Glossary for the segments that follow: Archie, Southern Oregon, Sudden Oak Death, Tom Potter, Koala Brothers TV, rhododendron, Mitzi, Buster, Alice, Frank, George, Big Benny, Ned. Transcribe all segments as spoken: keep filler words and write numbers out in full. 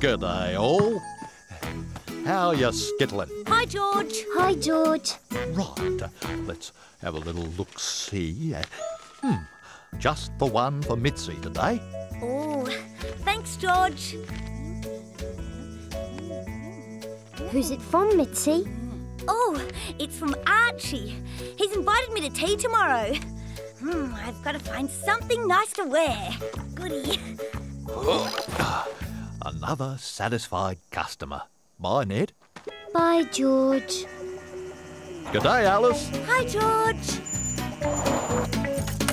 Good day, all. How you skittling? Hi, George. Hi, George. Right. Let's have a little look-see. Hmm. Just the one for Mitzi today. Oh, thanks, George. Who's it from, Mitzi? Oh, it's from Archie. He's invited me to tea tomorrow. Hmm, I've got to find something nice to wear. Goody. Another satisfied customer. Bye, Ned. Bye, George. Good day, Alice. Hi, George.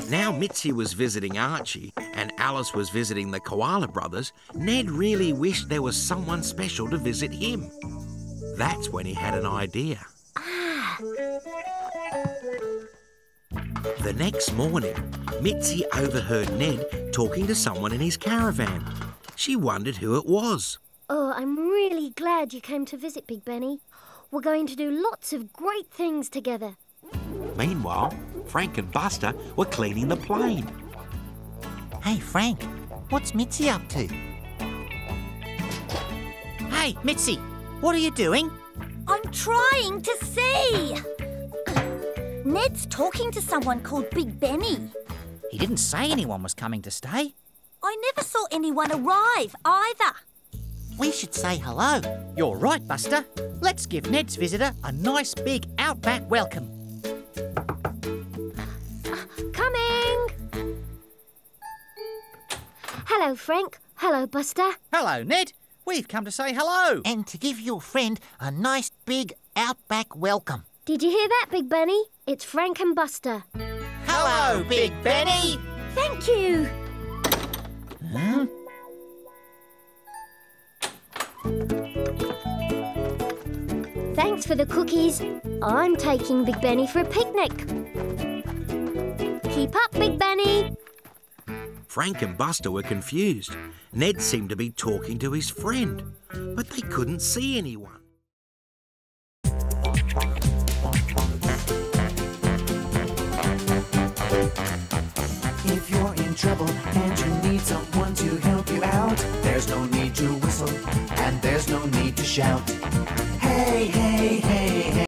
Now Mitzi was visiting Archie and Alice was visiting the Koala brothers, Ned really wished there was someone special to visit him. That's when he had an idea. Ah. The next morning, Mitzi overheard Ned talking to someone in his caravan. She wondered who it was. Oh, I'm really glad you came to visit, Big Benny. We're going to do lots of great things together. Meanwhile, Frank and Buster were cleaning the plane. Hey, Frank, what's Mitzi up to? Hey, Mitzi, what are you doing? I'm trying to see. Ned's talking to someone called Big Benny. He didn't say anyone was coming to stay. I never saw anyone arrive either. We should say hello. You're right, Buster. Let's give Ned's visitor a nice big outback welcome. Coming! Hello, Frank. Hello, Buster. Hello, Ned. We've come to say hello. And to give your friend a nice big outback welcome. Did you hear that, Big Benny? It's Frank and Buster. Hello, Big Benny. Thank you. Hmm? Thanks for the cookies. I'm taking Big Benny for a picnic. Keep up, Big Benny. Frank and Buster were confused. Ned seemed to be talking to his friend, but they couldn't see anyone. If you're in trouble and you need someone to help you out, there's no need to whistle and there's no need to shout. Hey, hey, hey, hey.